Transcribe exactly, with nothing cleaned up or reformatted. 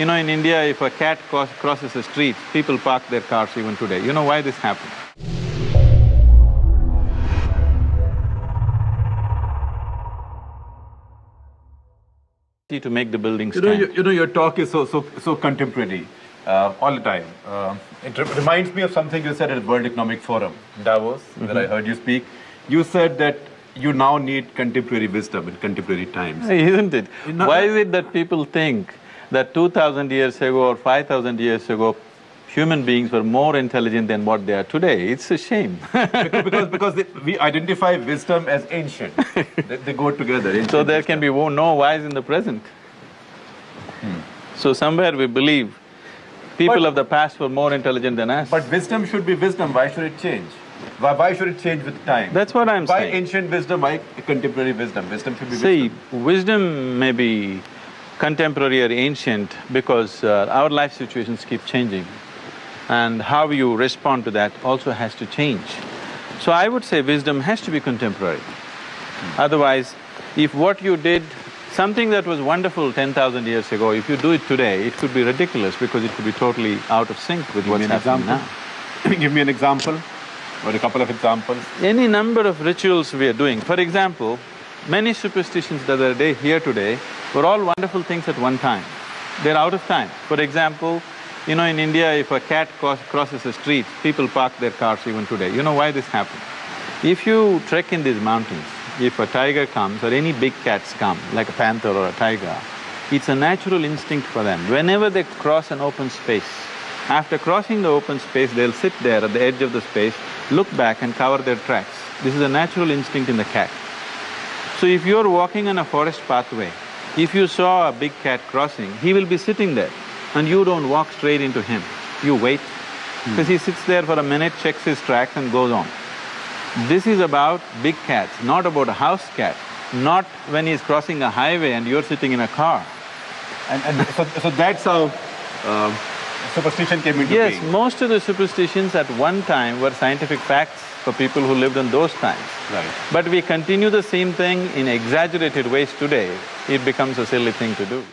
You know, in India, if a cat crosses a street, people park their cars even today. You know why this happened? To make the building stand. You know, you, you know, your talk is so so so contemporary, uh, all the time. Uh, it re reminds me of something you said at the World Economic Forum, Davos, mm-hmm. where I heard you speak. You said that you now need contemporary wisdom in contemporary times. Isn't it? You know, why is it that people think that two thousand years ago or five thousand years ago, human beings were more intelligent than what they are today? It's a shame. because because they, we identify wisdom as ancient. they, they go together. So there wisdom. Can be no wise in the present. Hmm. So somewhere we believe people but, of the past were more intelligent than us. But wisdom should be wisdom. Why should it change? Why, why should it change with time? That's what I'm why saying. Why ancient wisdom? Why contemporary wisdom? Wisdom should be See, wisdom. See, wisdom may be contemporary or ancient because uh, our life situations keep changing. And how you respond to that also has to change. So I would say wisdom has to be contemporary. Mm-hmm. Otherwise, if what you did, something that was wonderful ten thousand years ago, if you do it today, it could be ridiculous because it could be totally out of sync with what's happening now. Give me an example or a couple of examples. Any number of rituals we are doing. For example, many superstitions that are here today were all wonderful things at one time. They're out of time. For example, you know, in India, if a cat crosses a street, people park their cars even today. You know why this happened? If you trek in these mountains, if a tiger comes or any big cats come, like a panther or a tiger, it's a natural instinct for them. Whenever they cross an open space, after crossing the open space, they'll sit there at the edge of the space, look back and cover their tracks. This is a natural instinct in the cat. So if you're walking on a forest pathway, if you saw a big cat crossing, he will be sitting there. And you don't walk straight into him, you wait, because hmm. he sits there for a minute, checks his tracks and goes on. This is about big cats, not about a house cat, not when he's crossing a highway and you're sitting in a car. And, and so, so that's how um, superstition came into yes, being? Yes, most of the superstitions at one time were scientific facts for people who lived in those times. Right. But we continue the same thing in exaggerated ways today, it becomes a silly thing to do.